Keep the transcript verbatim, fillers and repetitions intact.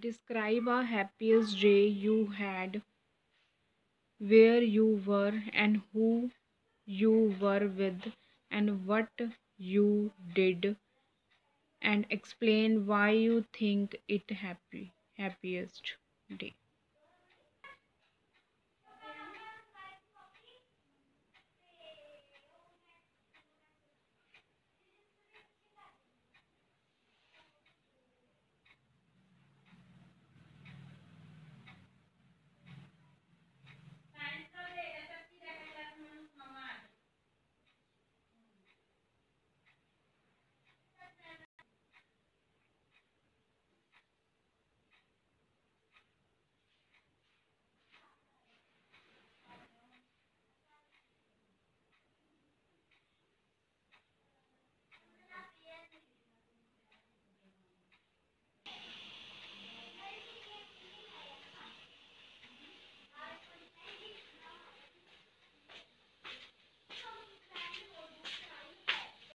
Describe a happiest day you had, where you were and who you were with and what you did, and explain why you think it happy happiest day.